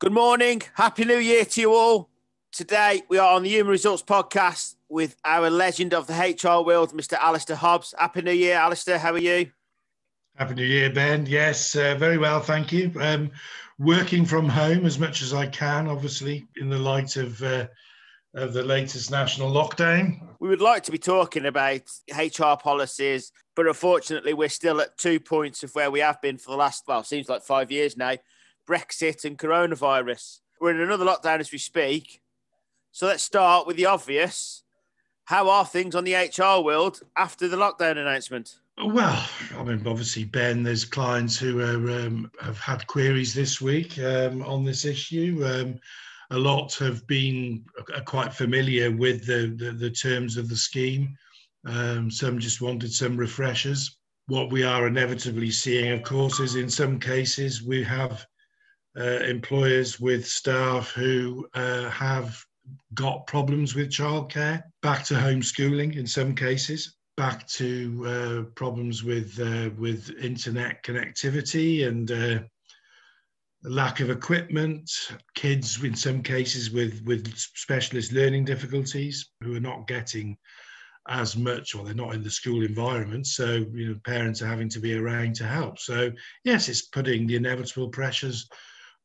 Good morning. Happy New Year to you all. Today we are on the Human Results podcast with our legend of the HR world, Mr. Alistair Hobbs. Happy New Year, Alistair. How are you? Happy New Year, Ben. Yes, very well, thank you. Working from home as much as I can, obviously, in the light of the latest national lockdown. We would like to be talking about HR policies, but unfortunately we're still at 2 points of where we have been for the last, well, it seems like 5 years now, Brexit and coronavirus. We're in another lockdown as we speak. So let's start with the obvious. How are things on the HR world after the lockdown announcement? Well, I mean, obviously, Ben, there's clients who are, have had queries this week on this issue. A lot have been quite familiar with the terms of the scheme. Some just wanted some refreshers. What we are inevitably seeing, of course, is in some cases we have employers with staff who have got problems with childcare, back to homeschooling in some cases, back to problems with internet connectivity and lack of equipment, kids in some cases with specialist learning difficulties who are not getting as much, or they're not in the school environment, so you know, parents are having to be around to help. So yes, it's putting the inevitable pressures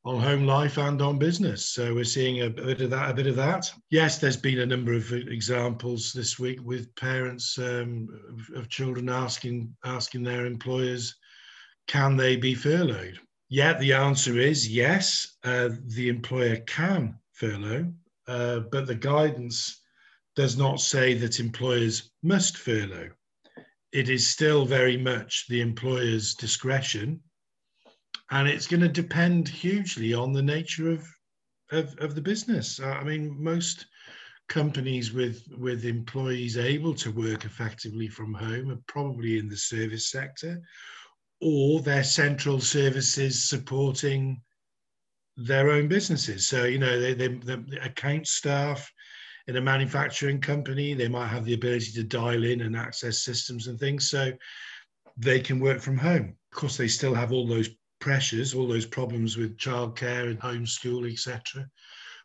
on home life and on business. So we're seeing a bit of that. Yes, there's been a number of examples this week with parents of children asking their employers, can they be furloughed? Yeah, the answer is yes, the employer can furlough, but the guidance does not say that employers must furlough. It is still very much the employer's discretion, and it's going to depend hugely on the nature of the business. I mean, most companies with employees able to work effectively from home are probably in the service sector, or their central services supporting their own businesses. So, you know, the account staff in a manufacturing company, they might have the ability to dial in and access systems and things, so they can work from home. Of course, they still have all those pressures, all those problems with childcare and homeschool, etc.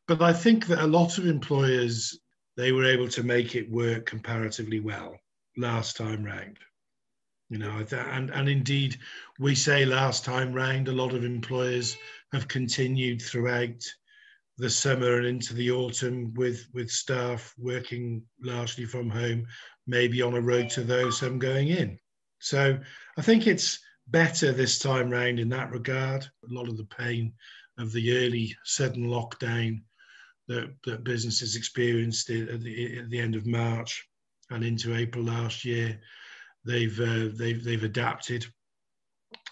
But I think that a lot of employers, they were able to make it work comparatively well last time round. You know, and indeed, we say last time round, a lot of employers have continued throughout the summer and into the autumn with staff working largely from home, maybe on a road to those, some going in. So I think it's better this time round in that regard. A lot of the pain of the early sudden lockdown that businesses experienced at the end of March and into April last year, they've adapted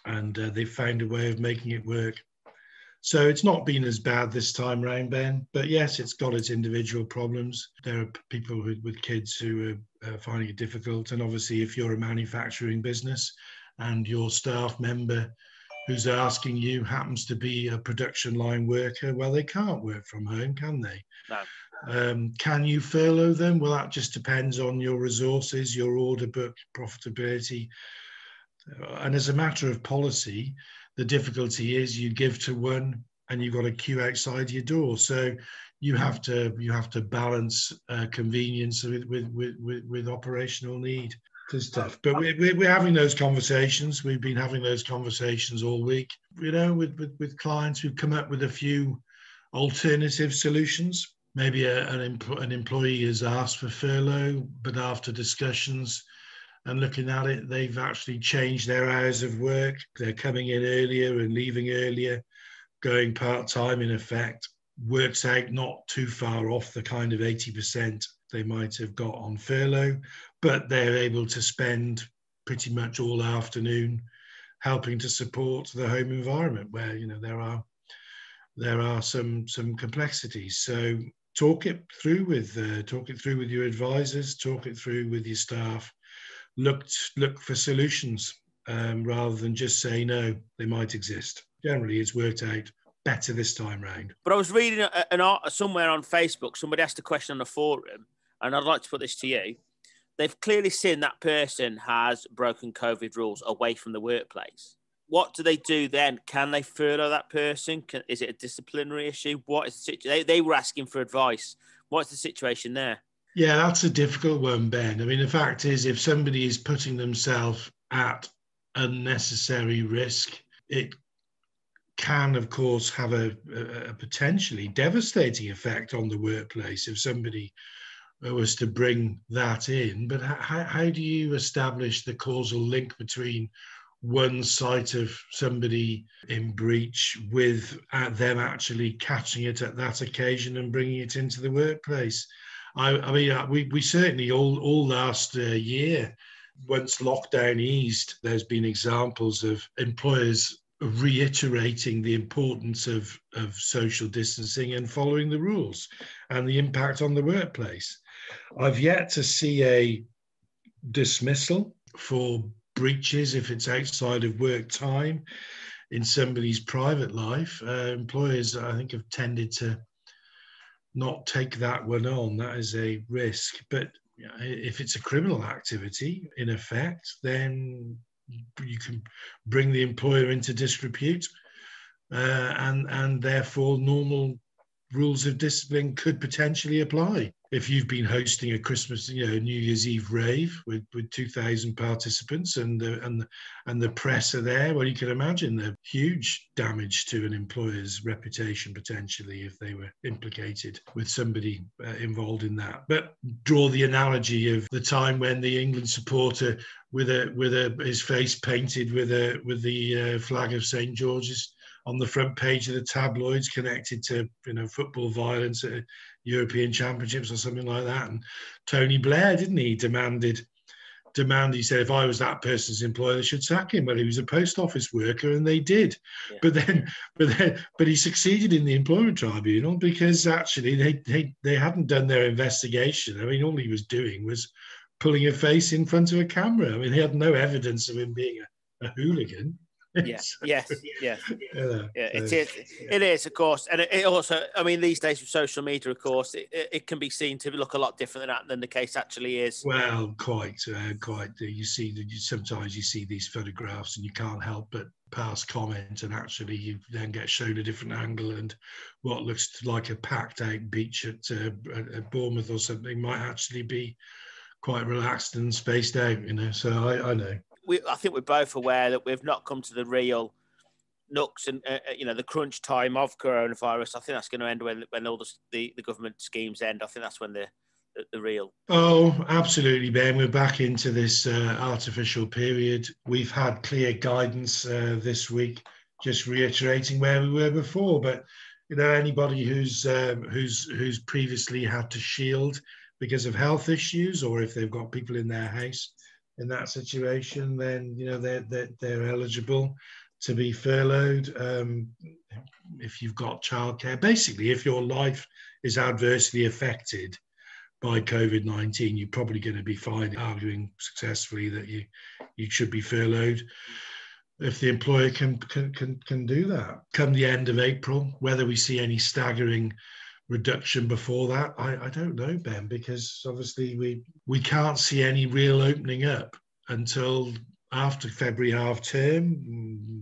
and they've found a way of making it work. So it's not been as bad this time round, Ben, but yes, it's got its individual problems. There are people with kids who are finding it difficult, and obviously if you're a manufacturing business and your staff member who's asking you happens to be a production line worker, well, they can't work from home, can they? No. Can you furlough them? Well, that just depends on your resources, your order book, profitability. And as a matter of policy, the difficulty is you give to one and you've got a queue outside your door. So you have to balance convenience with operational need. It's tough, but we're having those conversations. We've been having those conversations all week. You know, with clients, we've come up with a few alternative solutions. Maybe an employee has asked for furlough, but after discussions and looking at it, they've actually changed their hours of work. They're coming in earlier and leaving earlier, going part-time in effect. Works out not too far off the kind of 80% they might have got on furlough, but they're able to spend pretty much all afternoon helping to support the home environment where, you know, there are some complexities. So talk it through with your advisors, talk it through with your staff. Look for solutions rather than just say no, they might exist. Generally, it's worked out better this time round. But I was reading an article somewhere on Facebook, somebody asked a question on a forum, and I'd like to put this to you. They've clearly seen that person has broken COVID rules away from the workplace. what do they do then? Can they furlough that person? Is it a disciplinary issue? What is the situation? They were asking for advice. What's the situation there? Yeah, that's a difficult one, Ben. I mean, the fact is, if somebody is putting themselves at unnecessary risk, it can, of course, have a potentially devastating effect on the workplace if somebody was to bring that in. But how do you establish the causal link between one sight of somebody in breach with them actually catching it at that occasion and bringing it into the workplace? I mean, we certainly all last year, once lockdown eased, there's been examples of employers reiterating the importance of social distancing and following the rules and the impact on the workplace. I've yet to see a dismissal for breaches if it's outside of work time in somebody's private life. Employers, I think, have tended to not take that one on. That is a risk. But if it's a criminal activity, in effect, then you can bring the employer into disrepute, and therefore normal rules of discipline could potentially apply. If you've been hosting a Christmas, New Year's Eve rave with 2,000 participants, and the press are there, well, you can imagine the huge damage to an employer's reputation potentially if they were implicated with somebody involved in that. But draw the analogy of the time when the England supporter with his face painted with the flag of St George's on the front page of the tabloids, connected to football violence at European Championships or something like that. And Tony Blair, didn't he, demanded, he said, if I was that person's employer, they should sack him. Well, he was a post office worker, and they did. Yeah. But he succeeded in the employment tribunal, because actually they hadn't done their investigation. I mean, all he was doing was pulling a face in front of a camera. I mean, he had no evidence of him being a hooligan. It is, of course. And it also, I mean, these days with social media, of course, it can be seen to look a lot different than the case actually is. Well, quite. Sometimes you see these photographs and you can't help but pass comment, and actually you then get shown a different angle, and what looks like a packed out beach at Bournemouth or something might actually be quite relaxed and spaced out, so I know. I think we're both aware that we've not come to the real nooks and the crunch time of coronavirus. I think that's going to end when all the government schemes end. I think that's when the real. Oh, absolutely, Ben. We're back into this artificial period. We've had clear guidance this week, just reiterating where we were before. But anybody who's previously had to shield because of health issues, or if they've got people in their house in that situation, then they're eligible to be furloughed. If you've got childcare, basically, if your life is adversely affected by COVID-19, you're probably going to be fine arguing successfully that you should be furloughed if the employer can do that. Come the end of April, whether we see any staggering reduction before that, I don't know, Ben, because obviously we can't see any real opening up until after February half term,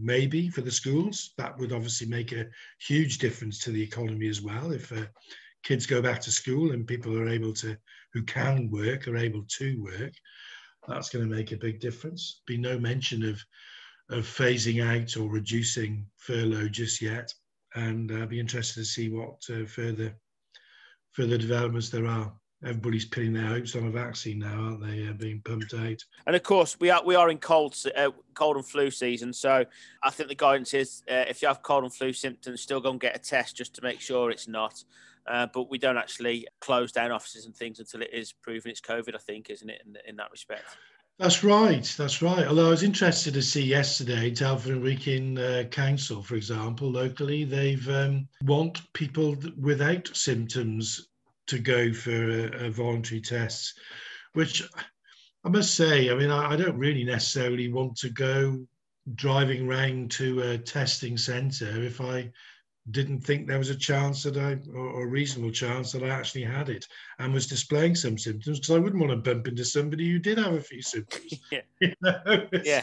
maybe, for the schools. That would obviously make a huge difference to the economy as well. If kids go back to school and people who can work are able to work, that's going to make a big difference. Be no mention of phasing out or reducing furlough just yet. And I'd be interested to see what further developments there are. Everybody's pinning their hopes on a vaccine now, aren't they? Being pumped out. And of course, we are in cold and flu season. So I think the guidance is, if you have cold and flu symptoms, still go and get a test just to make sure it's not. But we don't actually close down offices and things until it is proven it's COVID, I think, isn't it? In that respect. That's right. Although I was interested to see yesterday, Tellford and Rikin Council, for example, locally, they've want people without symptoms to go for a voluntary tests, which I must say, I mean, I don't really necessarily want to go driving round to a testing centre if I didn't think there was a chance or a reasonable chance that I actually had it and was displaying some symptoms, because I wouldn't want to bump into somebody who did have a few symptoms. Yeah.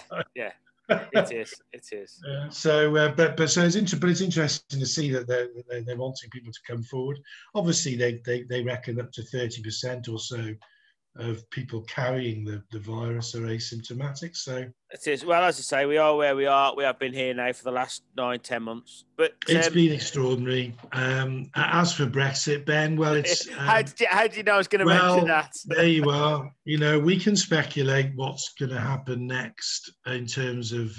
It is. It is. So, but it's interesting to see that they're wanting people to come forward. Obviously, they reckon up to 30% or so of people carrying the virus are asymptomatic. So it is. Well, as I say, we are where we are. We have been here now for the last 9-10 months. But it's been extraordinary. As for Brexit, Ben, well, it's how do you know I was going to mention that? There you are. You know, we can speculate what's going to happen next in terms of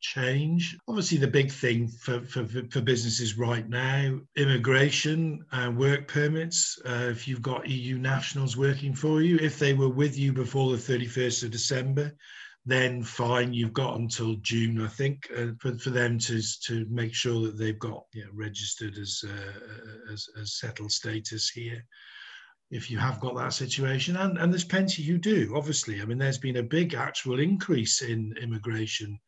change. Obviously, the big thing for businesses right now, immigration, work permits. If you've got EU nationals working for you, if they were with you before the 31st of December, then fine, you've got until June, I think, for them to make sure that they've got registered as settled status here. If you have got that situation, and there's plenty who do, obviously. I mean, there's been a big actual increase in immigration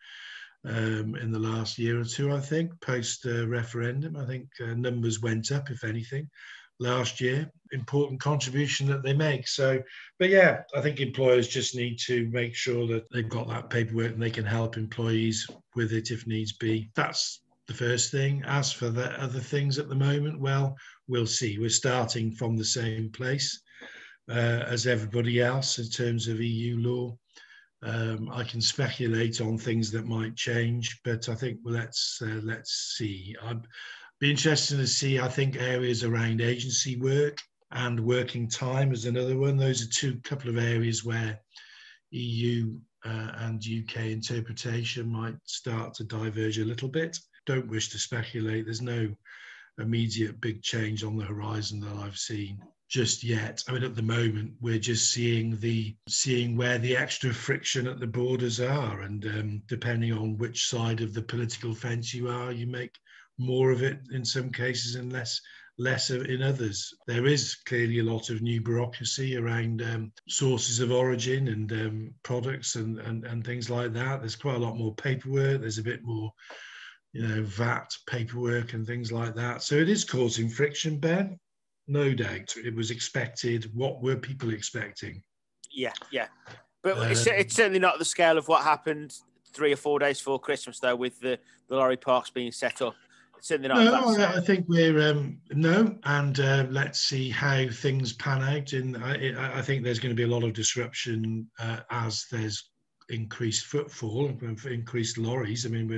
in the last year or two, I think, post-referendum. I think numbers went up, if anything, last year. Important contribution that they make. So, but yeah, I think employers just need to make sure that they've got that paperwork and they can help employees with it if needs be. That's the first thing. As for the other things at the moment, well, we'll see. We're starting from the same place as everybody else in terms of EU law. I can speculate on things that might change, but I think let's see. I'd be interested to see. I think areas around agency work and working time is another one. Those are a couple of areas where EU and UK interpretation might start to diverge a little bit. Don't wish to speculate. There's no immediate big change on the horizon that I've seen just yet. I mean, at the moment, we're just seeing where the extra friction at the borders are, and depending on which side of the political fence you are, you make more of it in some cases and less in others. There is clearly a lot of new bureaucracy around sources of origin and products and things like that. There's quite a lot more paperwork. There's a bit more VAT paperwork and things like that. So it is causing friction, Ben. No doubt. It was expected. What were people expecting? Yeah. But it's certainly not the scale of what happened 3 or 4 days before Christmas, though, with the lorry parks being set up. It's certainly not I think we're, let's see how things pan out. And I think there's going to be a lot of disruption as there's increased footfall and increased lorries. I mean,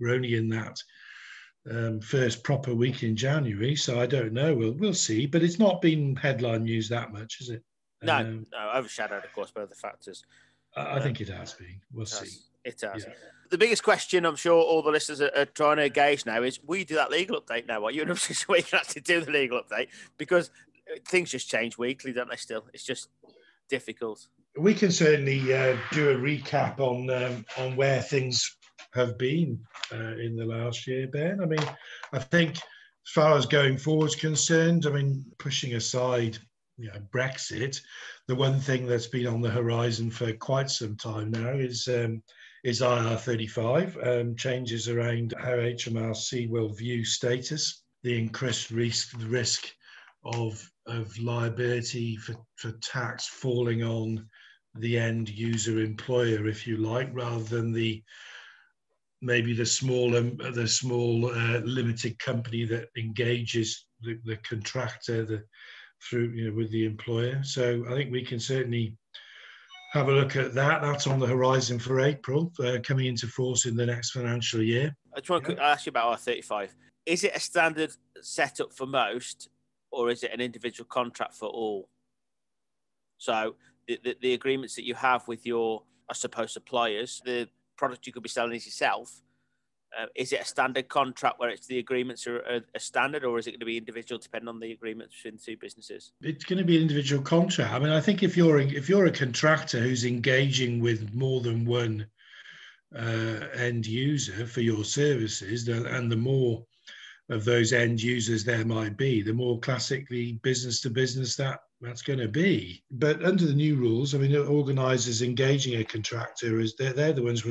we're only in that first proper week in January, so I don't know. We'll see, but it's not been headline news that much, is it? No, no, overshadowed, of course, by other factors. I think it has been. We'll see. It has. Yeah. The biggest question I'm sure all the listeners are trying to gauge now is, we do that legal update now. What you and I so we can actually do the legal update, because things just change weekly, don't they? Still, it's just difficult. We can certainly do a recap on where things have been in the last year, Ben. I mean, I think as far as going forward is concerned, I mean, pushing aside Brexit, the one thing that's been on the horizon for quite some time now is IR35, changes around how HMRC will view status, the increased risk of liability for tax falling on the end user employer, if you like, rather than the small limited company that engages the contractor with the employer. So I think we can certainly have a look at that. That's on the horizon for April, coming into force in the next financial year. I just want to ask you about IR35. Is it a standard setup for most, or is it an individual contract for all? So the agreements that you have with your, I suppose, suppliers, the product you could be selling is yourself. Is it a standard contract where it's the agreements are standard, or is it going to be individual depending on the agreements between the two businesses? It's going to be an individual contract. I mean, I think if you're a contractor who's engaging with more than one end user for your services, and the more of those end users there might be, the more classically business to business that's going to be. But under the new rules, I mean, organisers engaging a contractor, they're the ones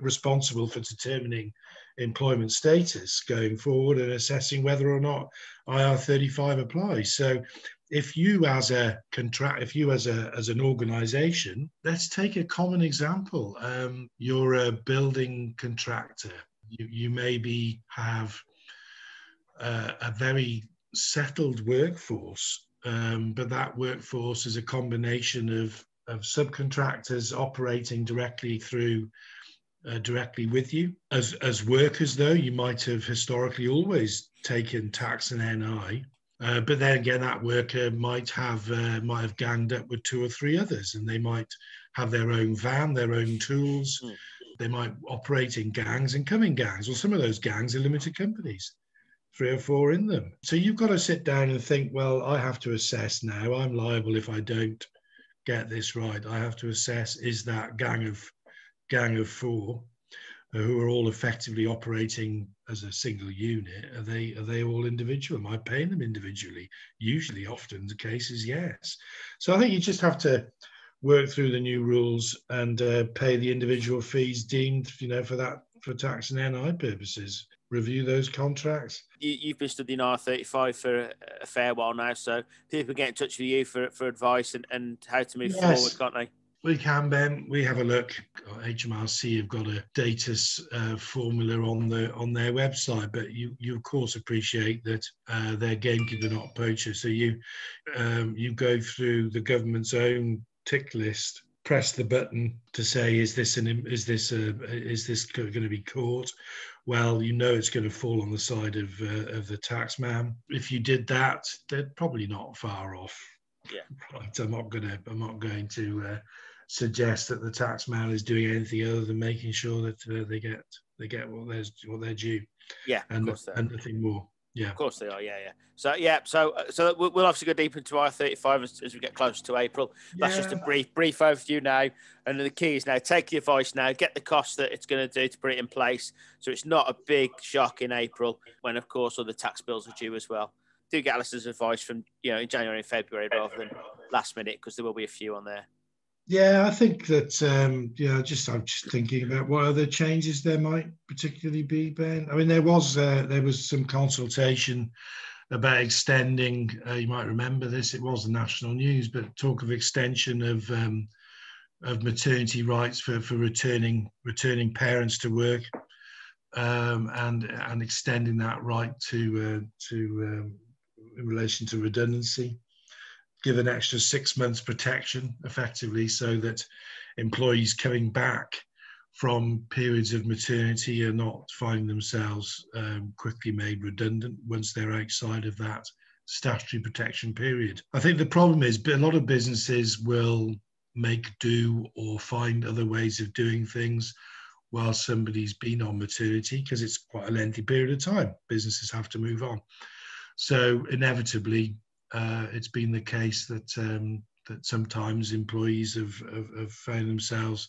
responsible for determining employment status going forward and assessing whether or not IR35 applies. So if you as a as an organisation, let's take a common example. You're a building contractor. You maybe have a very settled workforce, but that workforce is a combination of subcontractors operating directly through directly with you. As workers, though, you might have historically always taken tax and NI, but then again, that worker might have ganged up with two or three others, and they might have their own van, their own tools. They might operate in gangs and come in gangs, or some of those gangs are limited companies, 3 or 4 in them. So you've got to sit down and think, well, I have to assess now. I'm liable if I don't get this right. I have to assess, is that gang of four who are all effectively operating as a single unit, are they all individual? Am I paying them individually? Usually, often the case is yes. So I think you just have to work through the new rules and pay the individual fees deemed, for tax and NI purposes. Review those contracts. You've been studying R35 for a fair while now, so people get in touch with you for advice and how to move forward, can't they? We can, Ben. We have a look. HMRC have got a data formula on their website, but you of course appreciate that they're gamekeeper, not poacher. So you go through the government's own tick list, press the button to say, is this going to be caught? Well, it's going to fall on the side of the tax man. If you did that, they're probably not far off. Yeah, right. I'm not going to suggest that the tax man is doing anything other than making sure that they get what they're due. Yeah, and of course and nothing more. Yeah, of course they are. Yeah. So we'll obviously go deep into IR35 as we get closer to April. That's just a brief overview now. And the key is now take the advice now, get the cost that it's going to do to put it in place, so it's not a big shock in April when, of course, all the tax bills are due as well. Do get Alistair's advice from in January and February rather than last minute, because there will be a few on there. Yeah, I think that I'm just thinking about what other changes there might particularly be, Ben. I mean, there was some consultation about extending. You might remember this; it was the national news, but talk of extension of maternity rights for returning parents to work, and extending that right to in relation to redundancy, give an extra 6 months protection effectively, so that employees coming back from periods of maternity are not finding themselves quickly made redundant once they're outside of that statutory protection period. I think the problem is a lot of businesses will make do or find other ways of doing things while somebody's been on maternity, because it's quite a lengthy period of time. Businesses have to move on. So inevitably, it's been the case that sometimes employees have found themselves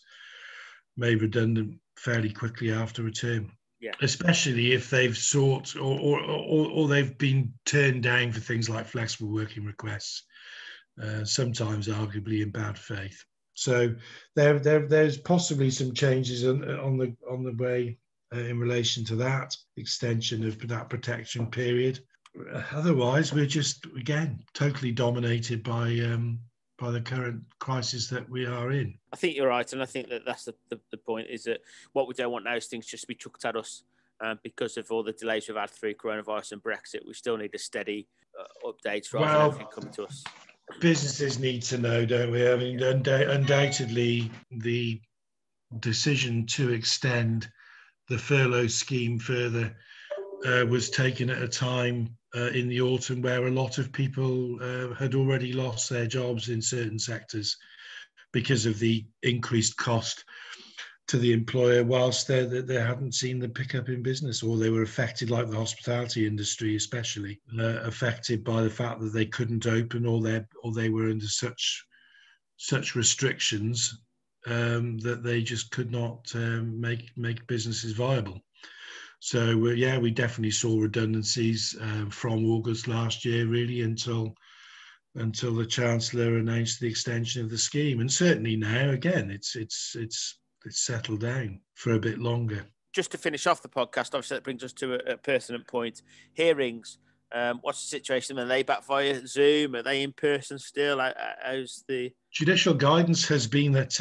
made redundant fairly quickly after return, especially if they've sought or they've been turned down for things like flexible working requests, sometimes arguably in bad faith. So there's possibly some changes on the way in relation to that extension of that protection period. Otherwise, we're just again totally dominated by the current crisis that we are in. I think you're right, and I think that's the point, is that what we don't want now is things just to be chucked at us because of all the delays we've had through coronavirus and Brexit. We still need a steady update rather than everything coming to us. Businesses need to know, don't we? I mean, undoubtedly, the decision to extend the furlough scheme further was taken at a time in the autumn where a lot of people had already lost their jobs in certain sectors because of the increased cost to the employer, whilst they hadn't seen the pickup in business, or they were affected, like the hospitality industry especially, affected by the fact that they couldn't open, or they were under such restrictions that they just could not make businesses viable. So we definitely saw redundancies from August last year, really, until the Chancellor announced the extension of the scheme. And certainly now, again, it's settled down for a bit longer. just to finish off the podcast, obviously that brings us to a pertinent point. Hearings. What's the situation? Are they back via Zoom? Are they in person still? How's the judicial guidance has been that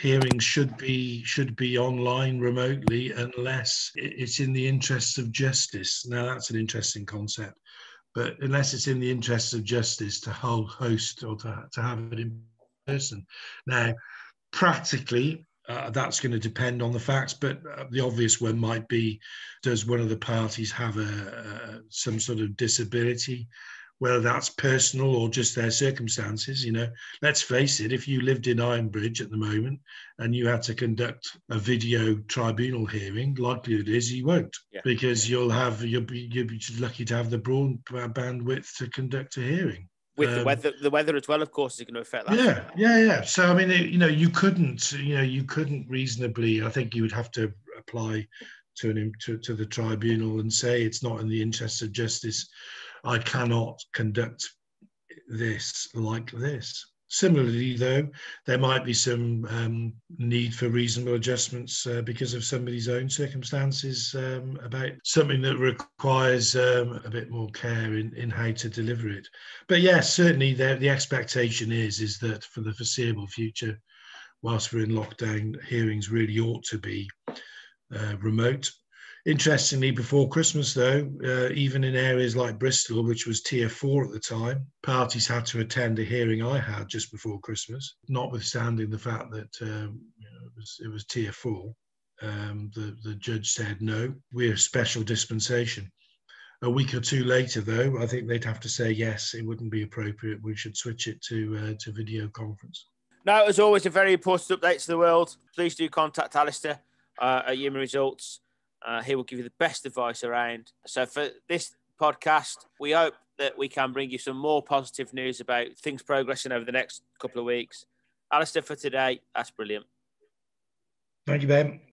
hearings should be online remotely unless it's in the interests of justice. Now that's an interesting concept, but unless it's in the interests of justice to host or to have it in person. Now, practically. That's going to depend on the facts, but the obvious one might be, does one of the parties have some sort of disability, whether that's personal or just their circumstances? You know, let's face it, if you lived in Ironbridge at the moment and you had to conduct a video tribunal hearing, likelihood is you won't, because you'll be lucky to have the broad bandwidth to conduct a hearing. With the weather as well, of course, is going to affect that. Yeah. So I mean, you couldn't reasonably. I think you would have to apply to the tribunal and say it's not in the interests of justice. I cannot conduct this like this. Similarly, though, there might be some need for reasonable adjustments because of somebody's own circumstances about something that requires a bit more care in how to deliver it. But yes, certainly the expectation is that for the foreseeable future, whilst we're in lockdown, hearings really ought to be remote. Interestingly, before Christmas, though, even in areas like Bristol, which was tier 4 at the time, parties had to attend a hearing I had just before Christmas, notwithstanding the fact that it was tier 4. The judge said, no, we're special dispensation. A week or two later, though, I think they'd have to say, yes, it wouldn't be appropriate. We should switch it to video conference. Now, as always, a very important update to the world. Please do contact Alistair at Human Results. He will give you the best advice around. So for this podcast, we hope that we can bring you some more positive news about things progressing over the next couple of weeks. Alistair, for today, that's brilliant. Thank you, Ben.